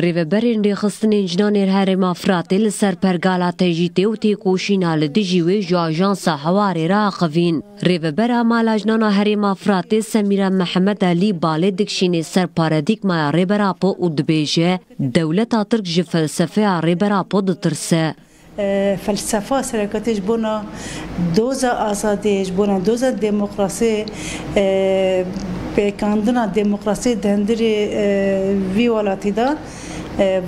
ریبرین ریخستن انجنانی هرما فراتل سر پرگالات جیتی و تیکوشینا لدجیوی جاجانس حواری را خوین. ریبرا مالاجنانا هرما فراتل سمیرا محمد علی بالدکشین سر پارادیگما ریبرا پو و دبیجه دولتا ترک جی فلسفه ریبرا پو دترسه. فلسفه سرکتش بنا دوزا آزادیش بنا دوزا دموکراسی پیکاندنا دموکراسی دندری وی ولاتی دا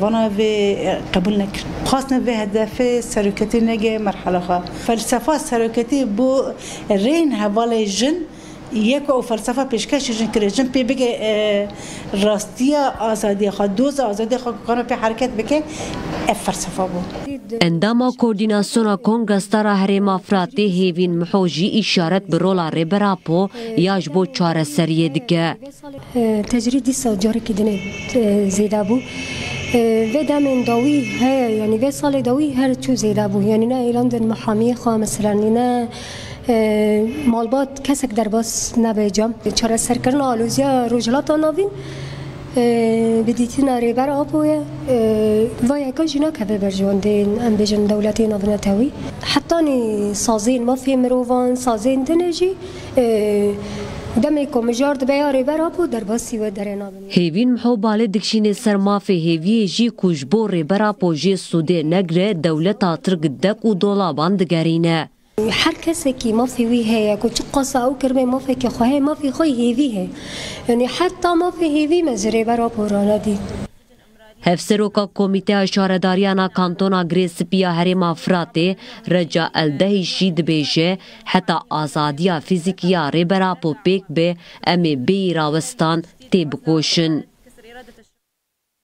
وانا وی قبول نکرد. خاص نه به هدف سرکتی نگه مرحله خا. فلسفه سرکتی بو رین هوای جن یک او فلسفه پیشکش جن کرد. جن پی بگه راستی آزادی خا دوز آزادی خا کانو پی حرکت بکه فلسفه بو. اندام کوردیناسیون کنگرس ترا هرما فراتی هیوین محوجی اشارت برولا ریبرا پو یاش بو چاره سریه دیگه تجریدی سال جاری کدنه زیده بو و دامن داوی ها یعنی و سال داوی هر چو زیده بو یعنی نه ایران محامی خواه مثلا نه مالبات کسک درباس نبیجم چاره سرکرن آلوزیا روجلات آناوین بدیتی ناریبر آبوه وای کجی نکه برجوندین ام بچن دولتی نبنتهایی حتی نی سازین مافی مروان سازین دنچی دمی کم جارد بیاریبر آبو درباسی و درنابن. هیوین محبال دکشین سر مافی هیوی جی کوچبور ریبر آبو جی سوده نگر دولت آترگ دک و دلابان دگرینه. هر کسی که مافی ویه کوچک قصه او کرمه مافی که خواه مافی خویه ویه یعنی حتی مافی هیوی مزرعه برا پورانا دید. هفسروکا کمیته اشارهداریانا کانتونا گریسپیا هرما فراتی رجا الدهی شید بیشه حتی آزادیا فیزیکیا ریبرا پو پیک به امی بی راوستان تیبکوشن.